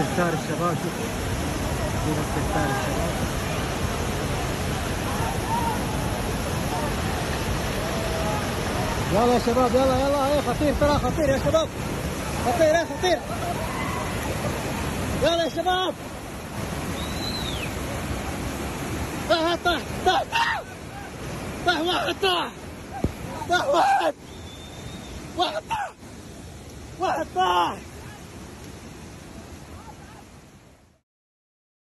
استهتار الشباب، شوفوا استهتار الشباب. يلا يا شباب يلا يلا، يا خطير ترى، خطير يا شباب، خطير يا خطير. يلا يا شباب طاح طاح طاح طاح، واحد طاح طاح، واحد طاح.